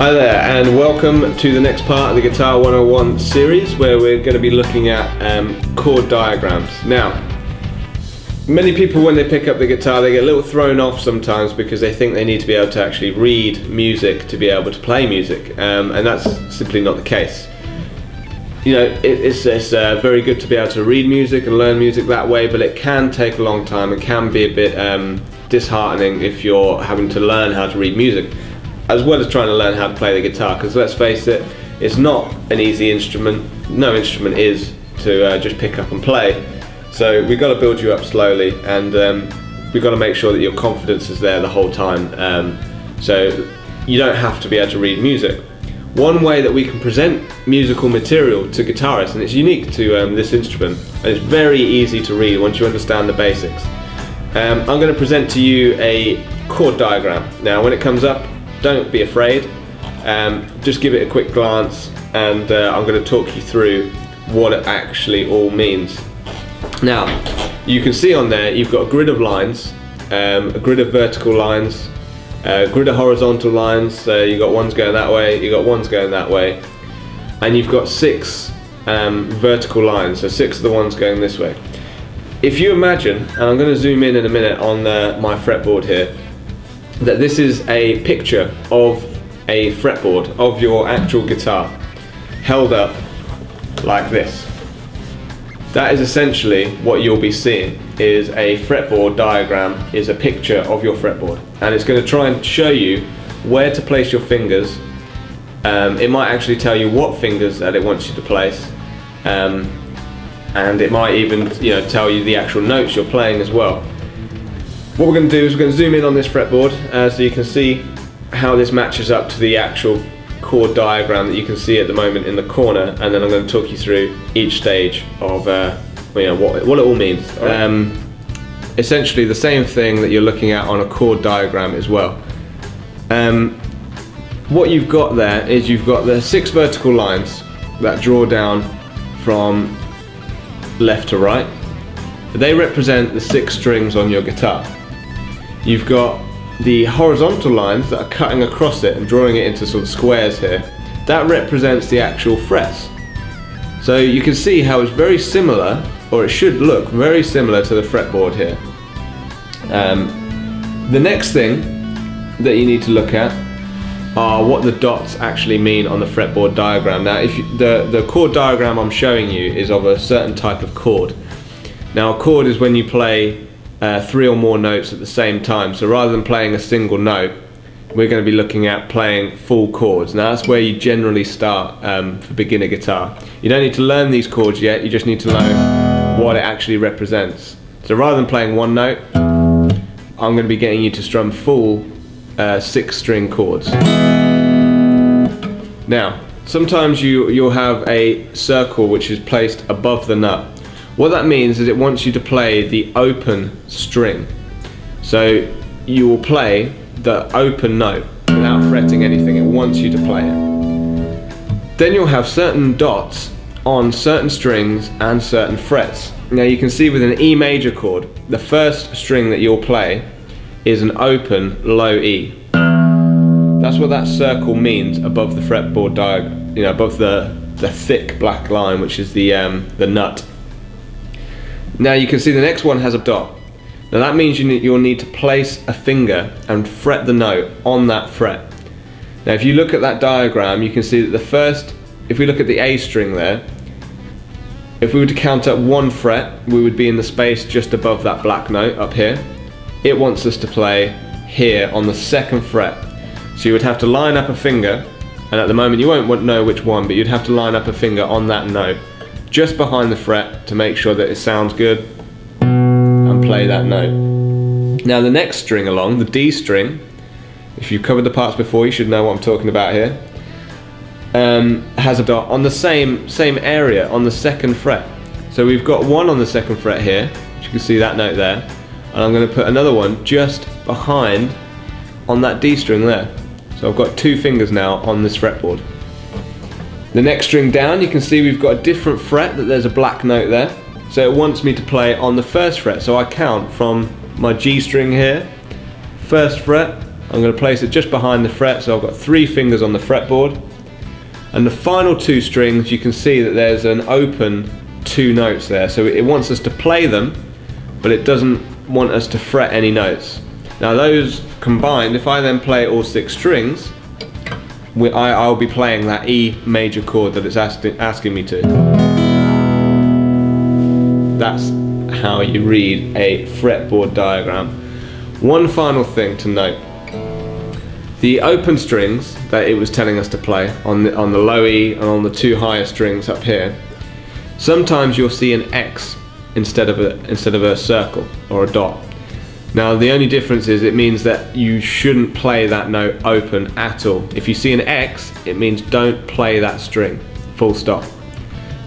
Hi there, and welcome to the next part of the Guitar 101 series, where we're going to be looking at chord diagrams. Now, many people, when they pick up the guitar, they get a little thrown off sometimes because they think they need to be able to actually read music to be able to play music, and that's simply not the case. You know, it's very good to be able to read music and learn music that way, but it can take a long time and can be a bit disheartening if you're having to learn how to read music, as well as trying to learn how to play the guitar, because let's face it, it's not an easy instrument. No instrument is to just pick up and play. So we've got to build you up slowly, and we've got to make sure that your confidence is there the whole time, so you don't have to be able to read music. One way that we can present musical material to guitarists, and it's unique to this instrument, and it's very easy to read once you understand the basics. I'm going to present to you a chord diagram. Now, when it comes up, don't be afraid, just give it a quick glance, and I'm going to talk you through what it actually all means. Now, you can see on there you've got a grid of lines, a grid of vertical lines, a grid of horizontal lines, so you've got ones going that way, you've got ones going that way, and you've got six vertical lines, so six of the ones going this way. If you imagine, and I'm going to zoom in a minute on my fretboard here, that this is a picture of a fretboard of your actual guitar held up like this. That is essentially what you'll be seeing, is a fretboard diagram, is a picture of your fretboard, and it's going to try and show you where to place your fingers. It might actually tell you what fingers that it wants you to place, and it might even, you know, tell you the actual notes you're playing as well. What we're going to do is we're going to zoom in on this fretboard so you can see how this matches up to the actual chord diagram that you can see at the moment in the corner, and then I'm going to talk you through each stage of you know, what it all means. All right. Essentially the same thing that you're looking at on a chord diagram as well. What you've got there is you've got the six vertical lines that draw down from left to right. They represent the six strings on your guitar. You've got the horizontal lines that are cutting across it and drawing it into sort of squares here. That represents the actual frets. So you can see how it's very similar, or it should look very similar to the fretboard here. The next thing that you need to look at are what the dots actually mean on the fretboard diagram. Now, if you, the chord diagram I'm showing you is of a certain type of chord. Now, a chord is when you play three or more notes at the same time. So rather than playing a single note, we're going to be looking at playing full chords. Now, that's where you generally start for beginner guitar. You don't need to learn these chords yet, you just need to know what it actually represents. So rather than playing one note, I'm going to be getting you to strum full six string chords. Now, sometimes you'll have a circle which is placed above the nut. What that means is it wants you to play the open string. So you will play the open note without fretting anything. It wants you to play it. Then you'll have certain dots on certain strings and certain frets. Now, you can see with an E major chord, the first string that you'll play is an open low E. That's what that circle means above the fretboard diagram, you know, above the thick black line, which is the nut. Now, you can see the next one has a dot. Now, that means you'll need to place a finger and fret the note on that fret. Now, if you look at that diagram, you can see that the first, if we look at the A string there, if we were to count up one fret, we would be in the space just above that black note up here. It wants us to play here on the second fret. So you would have to line up a finger, and at the moment you won't know which one, but you'd have to line up a finger on that note just behind the fret to make sure that it sounds good, and play that note. Now, the next string along, the D string, if you've covered the parts before, you should know what I'm talking about here, has a dot on the same area on the second fret. So we've got one on the second fret here, you can see that note there, and I'm going to put another one just behind on that D string there. So I've got two fingers now on this fretboard. The next string down, you can see we've got a different fret, that there's a black note there. So it wants me to play on the first fret. So I count from my G string here, first fret, I'm going to place it just behind the fret, so I've got three fingers on the fretboard. And the final two strings, you can see that there's an open two notes there. So it wants us to play them, but it doesn't want us to fret any notes. Now those combined, if I then play all six strings, I'll be playing that E major chord that it's asking me to. That's how you read a fretboard diagram. One final thing to note. The open strings that it was telling us to play on the low E and on the two higher strings up here, sometimes you'll see an X instead of a circle or a dot. Now the only difference is it means that you shouldn't play that note open at all. If you see an X, it means don't play that string, full stop.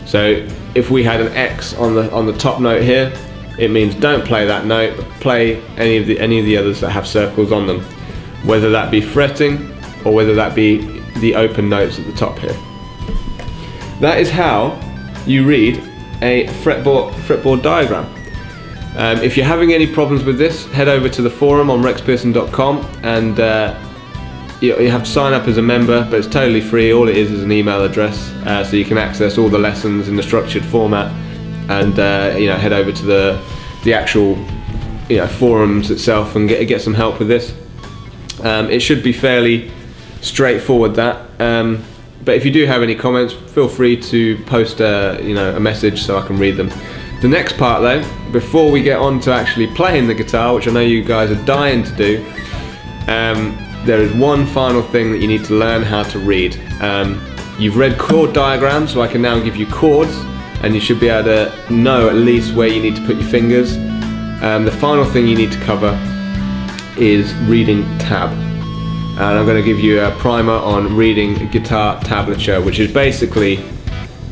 So if we had an X on the top note here, it means don't play that note, but play any of the others that have circles on them, whether that be fretting or whether that be the open notes at the top here. That is how you read a fretboard diagram. If you're having any problems with this, head over to the forum on rexpearson.com and you have to sign up as a member, but it's totally free. All it is an email address, so you can access all the lessons in the structured format, and head over to the actual forums itself and get some help with this. It should be fairly straightforward, that, but if you do have any comments, feel free to post a message so I can read them. The next part though, before we get on to actually playing the guitar, which I know you guys are dying to do, there is one final thing that you need to learn how to read. You've read chord diagrams, so I can now give you chords, and you should be able to know at least where you need to put your fingers. The final thing you need to cover is reading tab, and I'm going to give you a primer on reading guitar tablature, which is basically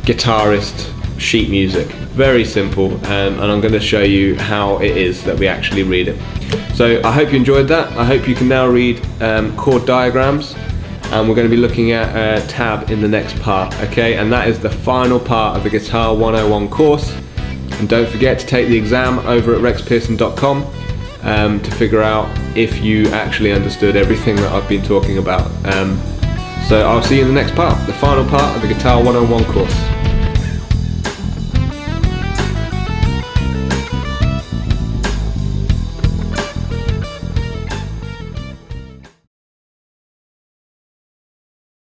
guitarist sheet music. Very simple, and I'm going to show you how it is that we actually read it. So I hope you enjoyed that. I hope you can now read chord diagrams, and we're going to be looking at a tab in the next part, okay? And that is the final part of the Guitar 101 course, and don't forget to take the exam over at rexpearson.com. To figure out if you actually understood everything that I've been talking about. So I'll see you in the next part, the final part of the Guitar 101 course.